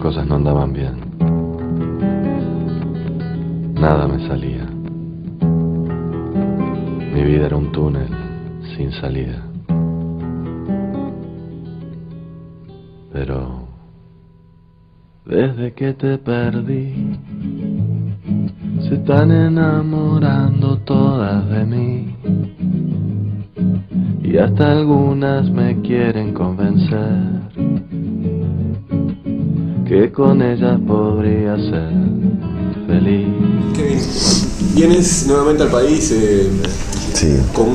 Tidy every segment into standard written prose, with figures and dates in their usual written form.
cosas no andaban bien. Nada me salía. Mi vida era un túnel sin salida. Pero desde que te perdí, se están enamorando todas de mí. Y hasta algunas me quieren convencer que con ellas podría ser feliz. Kevin, vienes nuevamente al país con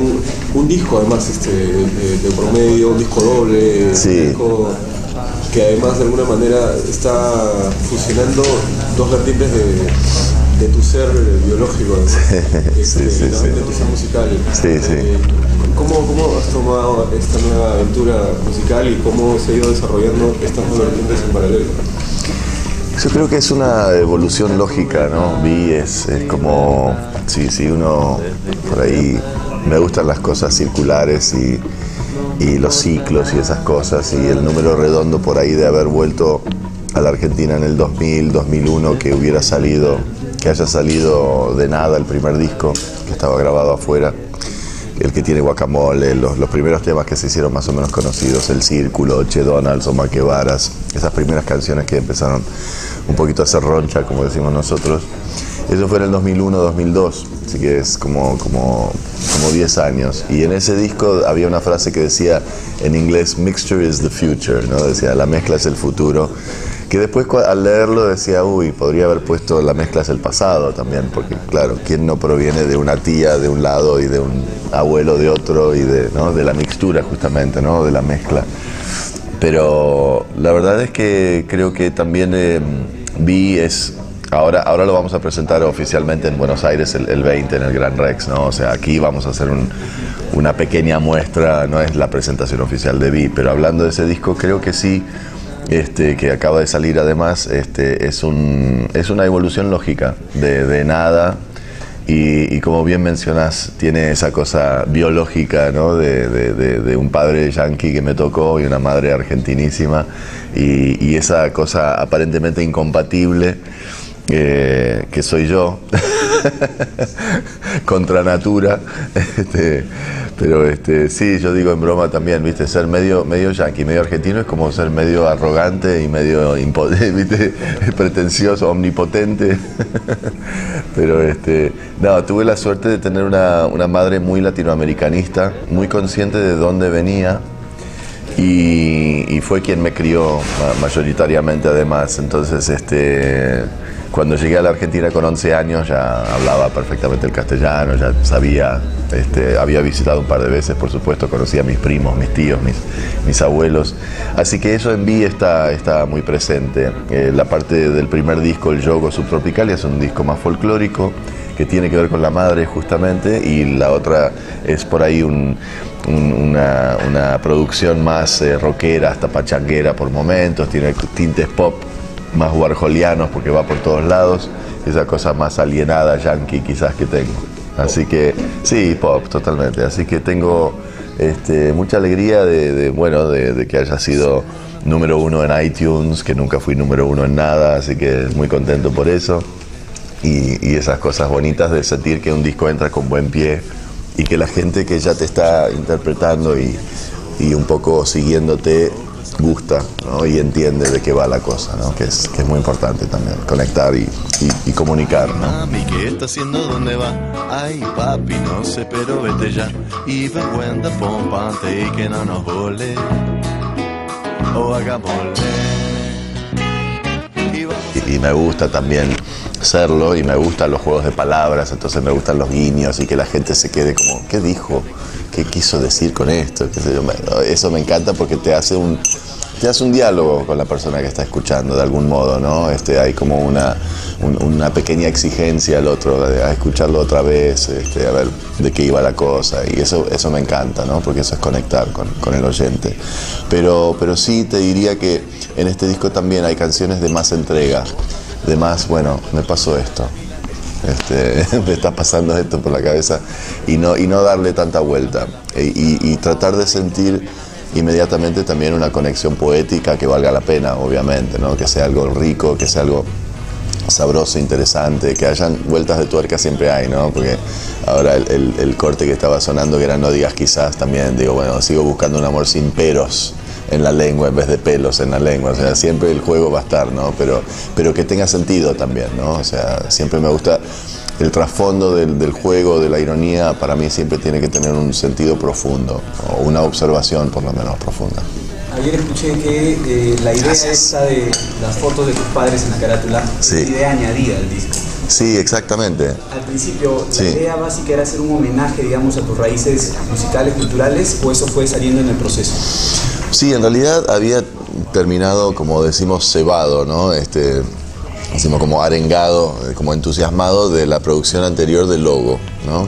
un disco además de promedio, un disco doble, un disco que además de alguna manera está fusionando dos vertientes de tu ser biológico, de tu ser musical. ¿Cómo has tomado esta nueva aventura musical y cómo se ha ido desarrollando estas nuevas vertientes en paralelo? Yo creo que es una evolución lógica, ¿no? Es como si uno por ahí, me gustan las cosas circulares y los ciclos y esas cosas, y el número redondo por ahí de haber vuelto a la Argentina en el 2000, 2001, que haya salido de nada el primer disco que estaba grabado afuera, el que tiene Guacamole, los primeros temas que se hicieron más o menos conocidos, El Círculo, Che Donalds o Maquevaras, esas primeras canciones que empezaron un poquito a hacer roncha, como decimos nosotros. Eso fue en el 2001, 2002, así que es como 10 años. Y en ese disco había una frase que decía en inglés, mixture is the future, ¿no? Decía, la mezcla es el futuro. Que después al leerlo decía, uy, podría haber puesto la mezcla es el pasado también, porque claro, ¿quién no proviene de una tía de un lado y de un abuelo de otro y de la mixtura justamente, ¿no? De la mezcla. Pero la verdad es que creo que también ahora lo vamos a presentar oficialmente en Buenos Aires el 20 en el Gran Rex, ¿no? O sea, aquí vamos a hacer una pequeña muestra, no es la presentación oficial de Vi, pero hablando de ese disco creo que sí. Que acaba de salir además, es una evolución lógica de nada y como bien mencionás, tiene esa cosa biológica, ¿no? de un padre yanqui que me tocó y una madre argentinísima y esa cosa aparentemente incompatible que soy yo contra natura, pero sí, yo digo en broma también, viste, ser medio yanqui, medio argentino es como ser medio arrogante y medio impotente, pretencioso, omnipotente. Pero no, tuve la suerte de tener una madre muy latinoamericanista, muy consciente de dónde venía. Y fue quien me crió mayoritariamente además, entonces cuando llegué a la Argentina con 11 años ya hablaba perfectamente el castellano, ya sabía, había visitado un par de veces por supuesto, conocía a mis primos, mis tíos, mis abuelos, así que eso en Vi está muy presente. La parte del primer disco, el Yogo Subtropicalia, es un disco más folclórico que tiene que ver con la madre justamente, y la otra es por ahí una producción más rockera, hasta pachanguera por momentos, tiene tintes pop más warholianos porque va por todos lados, esa cosa más alienada yankee quizás que tengo, así que sí, pop totalmente, así que tengo mucha alegría de que haya sido número uno en iTunes, que nunca fui número uno en nada, así que muy contento por eso y esas cosas bonitas de sentir que un disco entra con buen pie y que la gente que ya te está interpretando y un poco siguiéndote gusta, ¿no? Y entiende de qué va la cosa, ¿no? Que es muy importante también, conectar y comunicar, ¿no? Mami, ¿qué está haciendo? ¿Dónde va? Ay, papi, no sé, pero vete ya. Y vergüenza pompante y que no nos vole o hagamos y me gusta también serlo y me gustan los juegos de palabras, entonces me gustan los guiños y que la gente se quede como, ¿qué dijo? ¿Qué quiso decir con esto? ¿Qué sé yo? Bueno, eso me encanta porque te hace un diálogo con la persona que está escuchando de algún modo, ¿no? Hay como una pequeña exigencia al otro, de escucharlo otra vez, a ver de qué iba la cosa, y eso me encanta, ¿no? Porque eso es conectar con el oyente. Pero sí te diría que en este disco también hay canciones de más entrega, de más, bueno, me pasó esto. Me está pasando esto por la cabeza y no darle tanta vuelta y tratar de sentir inmediatamente también una conexión poética que valga la pena, obviamente, ¿no? Que sea algo rico, que sea algo sabroso, interesante, que hayan vueltas de tuerca, siempre hay, ¿no? Porque ahora el corte que estaba sonando, que era No digas quizás, también digo, bueno, sigo buscando un amor sin peros en la lengua en vez de pelos en la lengua, o sea, siempre el juego va a estar, ¿no? Pero que tenga sentido también, ¿no? O sea, siempre me gusta el trasfondo del juego, de la ironía, para mí siempre tiene que tener un sentido profundo, o una observación por lo menos profunda. Ayer escuché que la idea esa de las fotos de tus padres en la carátula, sí, es idea añadida al disco. Sí, exactamente. Al principio, sí, la idea básica era hacer un homenaje, digamos, a tus raíces musicales, culturales, ¿o eso fue saliendo en el proceso? Sí, en realidad había terminado, como decimos, cebado, ¿no? Decimos como arengado, como entusiasmado de la producción anterior del Logo, ¿no?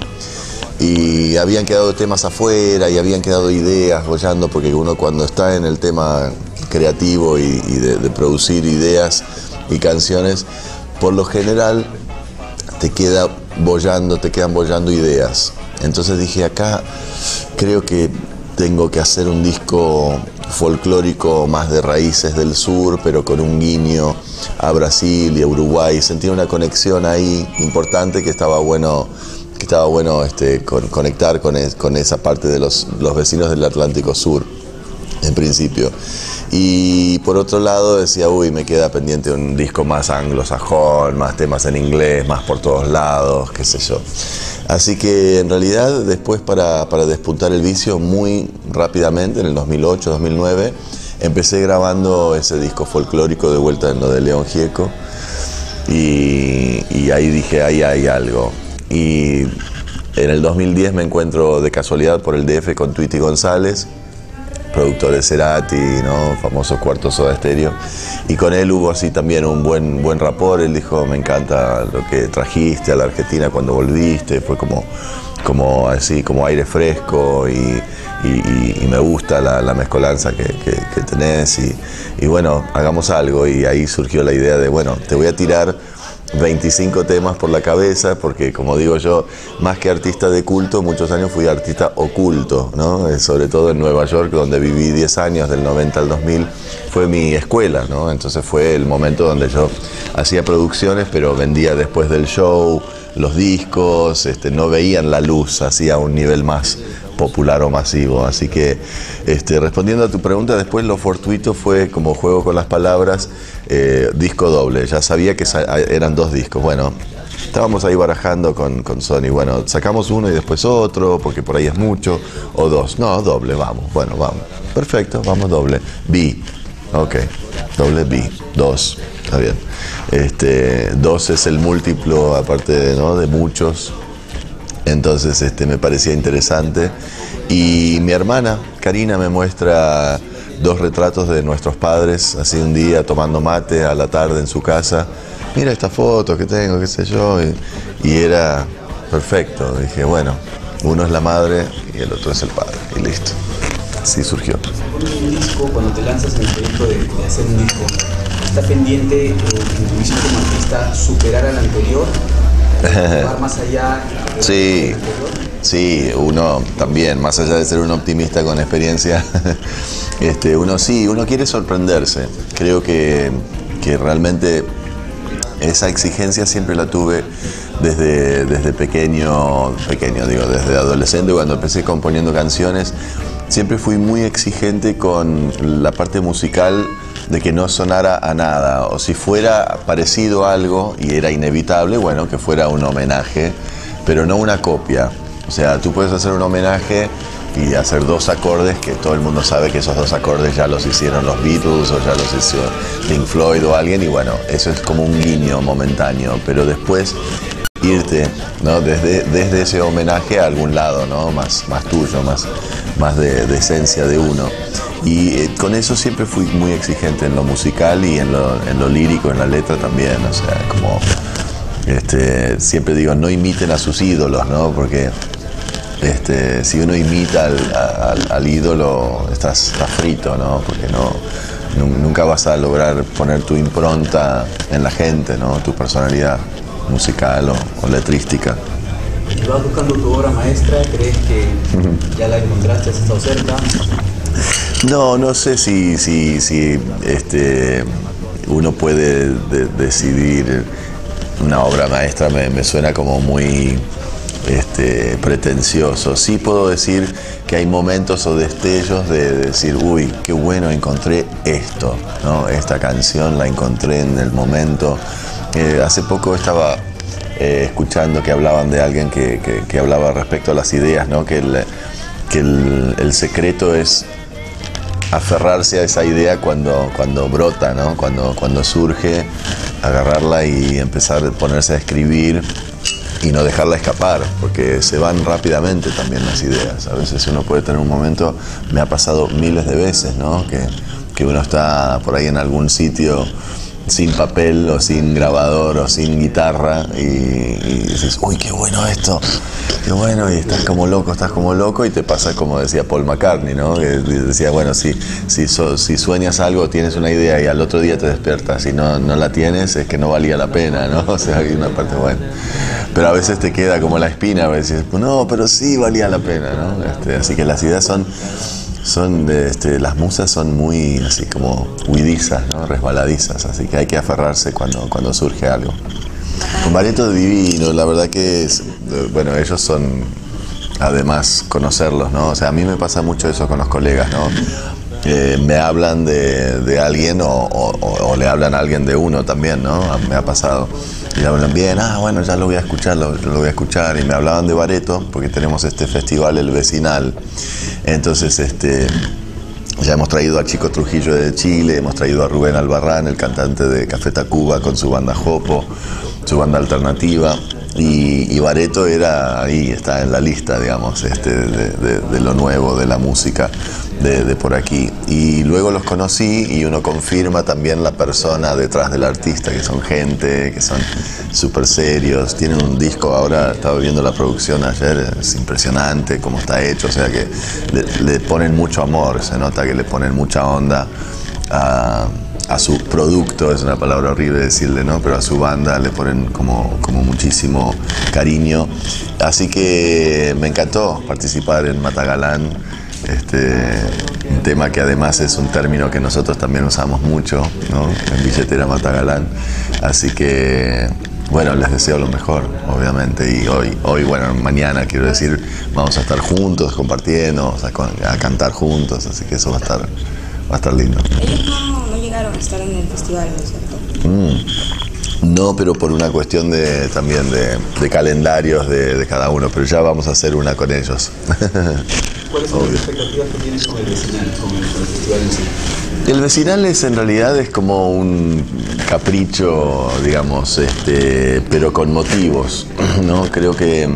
Y habían quedado temas afuera y habían quedado ideas rollando, porque uno cuando está en el tema creativo y de producir ideas y canciones, por lo general te quedan bollando ideas. Entonces dije, acá creo que tengo que hacer un disco folclórico más de raíces del sur, pero con un guiño a Brasil y a Uruguay. Sentí una conexión ahí importante que estaba bueno, conectar con esa parte de los vecinos del Atlántico Sur, en principio. Y por otro lado decía, uy, me queda pendiente un disco más anglosajón, más temas en inglés, más por todos lados, qué sé yo. Así que en realidad después, para despuntar el vicio muy rápidamente, en el 2008, 2009, empecé grabando ese disco folclórico de vuelta en lo de León Gieco, y ahí dije, ahí hay algo. Y en el 2010 me encuentro de casualidad por el DF con Tuity González, productor de Cerati, ¿no? Famoso cuarto Soda Estéreo, y con él hubo así también un buen rapport. Él dijo, me encanta lo que trajiste a la Argentina cuando volviste, fue como así, como aire fresco, y me gusta la mezcolanza que tenés, y bueno, hagamos algo. Y ahí surgió la idea de, bueno, te voy a tirar 25 temas por la cabeza, porque como digo yo, más que artista de culto, muchos años fui artista oculto, ¿no? Sobre todo en Nueva York, donde viví 10 años, del 90 al 2000, fue mi escuela, ¿no? Entonces fue el momento donde yo hacía producciones, pero vendía después del show los discos, no veían la luz, hacía un nivel más popular o masivo. Así que respondiendo a tu pregunta, después lo fortuito fue, como juego con las palabras, disco doble. Ya sabía que eran dos discos. Bueno, estábamos ahí barajando con Sony, bueno, sacamos uno y después otro, porque por ahí es mucho, o dos. No, doble, vamos, bueno, vamos. Perfecto, vamos doble. B, ok, doble B, dos, está bien. Dos es el múltiplo, aparte de, ¿no?, de muchos. Entonces me parecía interesante, y mi hermana Karina me muestra dos retratos de nuestros padres, así un día tomando mate a la tarde en su casa. Mira esta foto que tengo, qué sé yo, y era perfecto. Dije, bueno, uno es la madre y el otro es el padre, y listo. Así surgió. Cuando te lanzas en el proyecto de hacer un disco, ¿está pendiente en tu visión como artista superar al anterior? Más allá. Sí, sí, uno también, más allá de ser un optimista con experiencia, uno quiere sorprenderse. Creo que realmente esa exigencia siempre la tuve desde pequeño, digo, desde adolescente, cuando empecé componiendo canciones. Siempre fui muy exigente con la parte musical, de que no sonara a nada, o si fuera parecido a algo y era inevitable, bueno, que fuera un homenaje, pero no una copia. O sea, tú puedes hacer un homenaje y hacer dos acordes que todo el mundo sabe que esos dos acordes ya los hicieron los Beatles, o ya los hizo Pink Floyd o alguien, y bueno, eso es como un guiño momentáneo, pero después irte, ¿no?, desde ese homenaje a algún lado, ¿no?, más tuyo, más de esencia de uno. Y con eso siempre fui muy exigente en lo musical y en lo lírico, en la letra también. O sea, como siempre digo, no imiten a sus ídolos, ¿no? Porque si uno imita al ídolo, estás frito, ¿no? Porque nunca vas a lograr poner tu impronta en la gente, ¿no? Tu personalidad musical o letrística. ¿Y vas buscando tu obra maestra? ¿Crees que ya la encontraste, has estado cerca? No, no sé si uno puede decidir una obra maestra. Me suena como muy pretencioso. Sí puedo decir que hay momentos o destellos de decir, uy, qué bueno, encontré esto, ¿no? Esta canción la encontré en el momento. Hace poco estaba escuchando que hablaban de alguien que hablaba respecto a las ideas, ¿no? Que el secreto es aferrarse a esa idea cuando brota, ¿no? Cuando surge, agarrarla y empezar a ponerse a escribir y no dejarla escapar, porque se van rápidamente también las ideas. A veces uno puede tener un momento, me ha pasado miles de veces, ¿no? Que uno está por ahí en algún sitio sin papel o sin grabador o sin guitarra y dices, uy, qué bueno esto, qué bueno, y estás como loco y te pasa como decía Paul McCartney, ¿no? Que decía, bueno, si sueñas algo, tienes una idea y al otro día te despiertas y no la tienes, es que no valía la pena, ¿no? O sea, hay una parte buena. Pero a veces te queda como la espina, a veces, no, pero sí valía la pena, ¿no? Así que las ideas las musas son muy así como huidizas, ¿no? Resbaladizas, así que hay que aferrarse cuando surge algo. Un Bareto divino, la verdad que es, bueno, ellos son, además, conocerlos, ¿no? O sea, a mí me pasa mucho eso con los colegas, ¿no? Me hablan de alguien o le hablan a alguien de uno también, ¿no? Me ha pasado. Y le hablan bien, bueno, ya lo voy a escuchar. Y me hablaban de Bareto, porque tenemos este festival, El Vecinal. Entonces, ya hemos traído a Chico Trujillo de Chile, hemos traído a Rubén Albarrán, el cantante de Café Tacuba, con su banda Jopo, su banda alternativa. Y Bareto era ahí, está en la lista, digamos, de lo nuevo, de la música de por aquí. Y luego los conocí y uno confirma también la persona detrás del artista, que son gente, que son súper serios. Tienen un disco ahora, estaba viendo la producción ayer, es impresionante cómo está hecho, o sea que le ponen mucho amor, se nota que le ponen mucha onda a su producto, es una palabra horrible decirle, ¿no? Pero a su banda le ponen como muchísimo cariño. Así que me encantó participar en Matagalán, un tema que además es un término que nosotros también usamos mucho, ¿no? En billetera Matagalán. Así que, bueno, les deseo lo mejor, obviamente. Y hoy, bueno, mañana, quiero decir, vamos a estar juntos, compartiendo, a cantar juntos, así que eso va a estar lindo. Ellos no llegaron a estar en el festival, ¿no es cierto? No, pero por una cuestión también de calendarios de cada uno, pero ya vamos a hacer una con ellos. ¿Cuáles son las expectativas que tienes con El Vecinal, con el festival en sí? El Vecinal en realidad es como un capricho, digamos, pero con motivos, ¿no? Creo que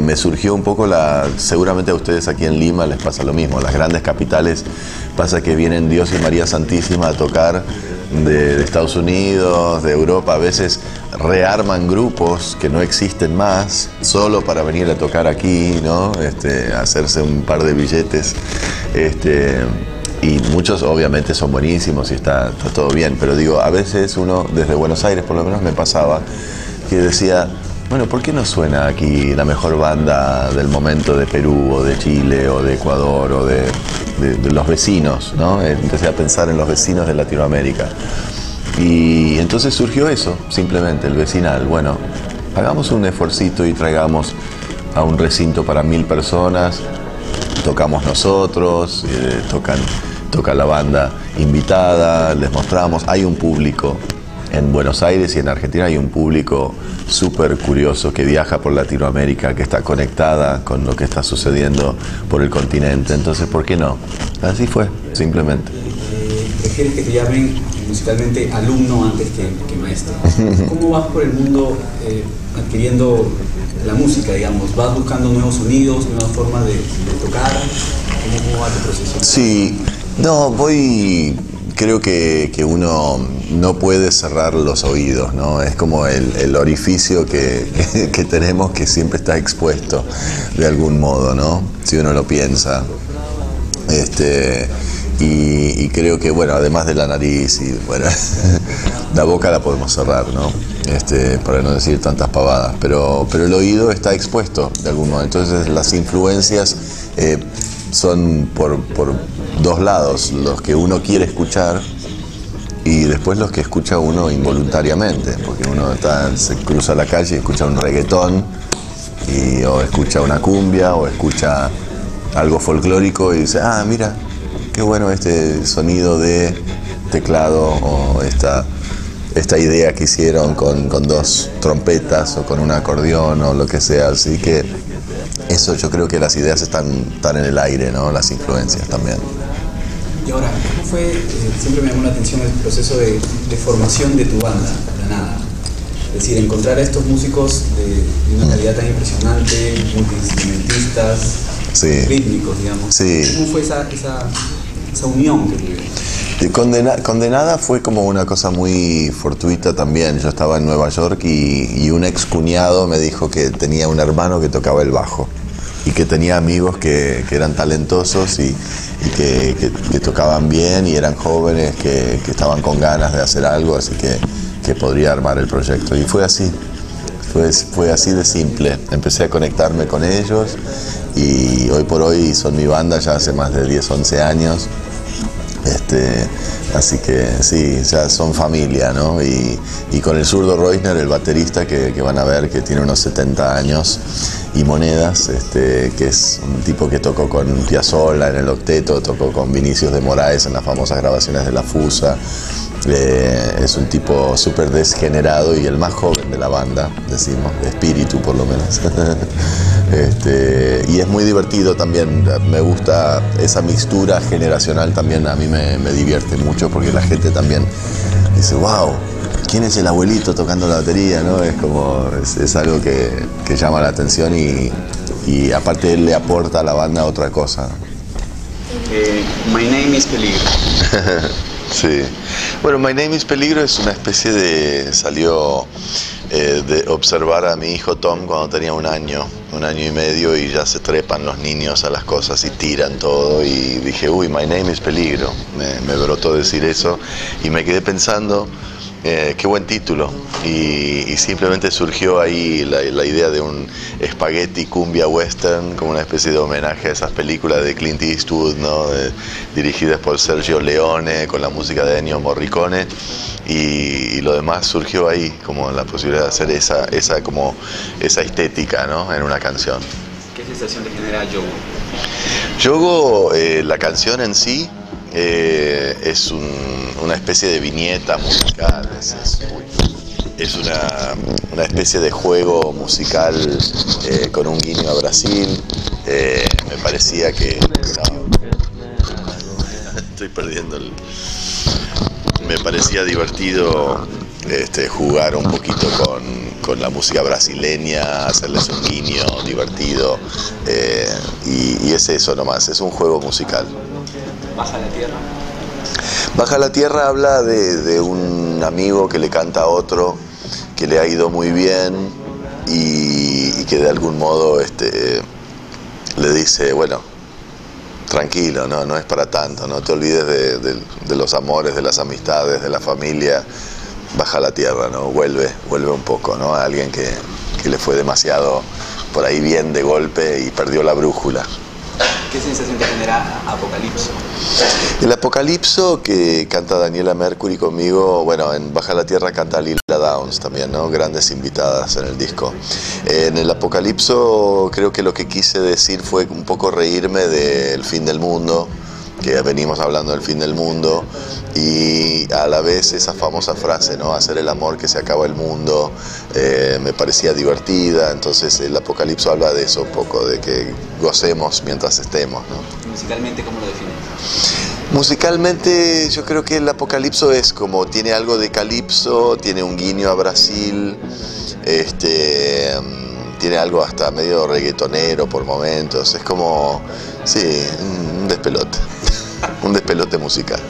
me surgió un poco seguramente a ustedes aquí en Lima les pasa lo mismo, las grandes capitales pasa que vienen Dios y María Santísima a tocar de Estados Unidos, de Europa, a veces rearman grupos que no existen más solo para venir a tocar aquí, ¿no? Hacerse un par de billetes, y muchos obviamente son buenísimos y está todo bien, pero digo, a veces uno desde Buenos Aires por lo menos me pasaba que decía, bueno, ¿por qué no suena aquí la mejor banda del momento de Perú o de Chile o de Ecuador o de los vecinos, ¿no? Empecé a pensar en los vecinos de Latinoamérica. Y entonces surgió eso, simplemente, El Vecinal. Bueno, hagamos un esforcito y traigamos a un recinto para 1000 personas, tocamos nosotros, toca la banda invitada, les mostramos, hay un público. En Buenos Aires y en Argentina hay un público súper curioso que viaja por Latinoamérica, que está conectada con lo que está sucediendo por el continente. Entonces, ¿por qué no? Así fue, simplemente. ¿Prefieres que te llamen musicalmente alumno antes que maestro? ¿Cómo vas por el mundo adquiriendo la música, digamos? ¿Vas buscando nuevos sonidos, nuevas formas de tocar? ¿Cómo va tu proceso? Sí, no, voy... Creo que uno no puede cerrar los oídos, ¿no? Es como el orificio que tenemos que siempre está expuesto de algún modo, ¿no? Si uno lo piensa. Y creo que, bueno, además de la nariz y, bueno, la boca la podemos cerrar, ¿no? Para no decir tantas pavadas, pero el oído está expuesto de algún modo. Entonces las influencias son por dos lados, los que uno quiere escuchar y después los que escucha uno involuntariamente, porque uno está, se cruza la calle y escucha un reggaetón, y, o escucha una cumbia, o escucha algo folclórico y dice, ah, mira, qué bueno este sonido de teclado, o esta idea que hicieron con dos trompetas, o con un acordeón, o lo que sea. Así que eso, yo creo que las ideas están en el aire, ¿no? Las influencias también. Y ahora, ¿cómo fue? Siempre me llamó la atención el proceso de formación de tu banda, de la nada. Es decir, encontrar a estos músicos de una calidad tan impresionante, multiinstrumentistas, sí, rítmicos, digamos. Sí. ¿Cómo fue esa unión que tuvieron? Condenada fue como una cosa muy fortuita también. Yo estaba en Nueva York y un excuñado me dijo que tenía un hermano que tocaba el bajo y que tenía amigos que eran talentosos y que tocaban bien y eran jóvenes que estaban con ganas de hacer algo, así que podría armar el proyecto. Y fue así. Fue así de simple. Empecé a conectarme con ellos y hoy por hoy son mi banda ya hace más de 10, 11 años. Así que sí, ya son familia, ¿no? Y con el zurdo Reusner, el baterista que van a ver, que tiene unos 70 años, y Monedas, que es un tipo que tocó con Piazzola en el octeto, tocó con Vinicius de Moraes en las famosas grabaciones de La Fusa. Es un tipo súper desgenerado y el más joven de la banda, decimos, de espíritu por lo menos. Y es muy divertido también, me gusta esa mixtura generacional también, a mí me divierte mucho porque la gente también dice, wow, ¿quién es el abuelito tocando la batería? ¿No? Es como, es algo que llama la atención y aparte él le aporta a la banda otra cosa. My name is Peligro. Sí. Bueno, My Name is Peligro es una especie de... salió de observar a mi hijo Tom cuando tenía un año y medio y ya se trepan los niños a las cosas y tiran todo y dije, uy, My Name is Peligro. Me brotó decir eso y me quedé pensando, qué buen título. Y simplemente surgió ahí la idea de un espagueti cumbia western, como una especie de homenaje a esas películas de Clint Eastwood, ¿no? Dirigidas por Sergio Leone, con la música de Ennio Morricone. Y lo demás surgió ahí, como la posibilidad de hacer esa estética, ¿no? En una canción. ¿Qué sensación te genera Yogo? Yogo, la canción en sí, es una especie de viñeta musical, es una especie de juego musical con un guiño a Brasil. Me parecía que... No, estoy perdiendo el... Me parecía divertido jugar un poquito con la música brasileña, hacerles un guiño divertido, y es eso nomás, es un juego musical. Baja la Tierra. Baja la Tierra habla de un amigo que le canta a otro, que le ha ido muy bien y que de algún modo le dice, bueno, tranquilo, no es para tanto, no te olvides de los amores, de las amistades, de la familia, baja la tierra, ¿no? Vuelve un poco, ¿no? A alguien que le fue demasiado por ahí bien de golpe y perdió la brújula. ¿Qué sensación te genera Apocalipso? El Apocalipso que canta Daniela Mercury conmigo, bueno, en Baja la Tierra canta Lila Downs también, ¿no? Grandes invitadas en el disco. En el Apocalipso creo que lo que quise decir fue un poco reírme del fin del mundo, que venimos hablando del fin del mundo, y a la vez esa famosa frase, ¿no? Hacer el amor que se acaba el mundo, me parecía divertida, entonces el Apocalipso habla de eso un poco, de que gocemos mientras estemos, ¿no? ¿Musicalmente cómo lo defines? Musicalmente yo creo que el Apocalipso es como, tiene algo de calipso, tiene un guiño a Brasil, tiene algo hasta medio reggaetonero por momentos, es como, sí, un despelote musical.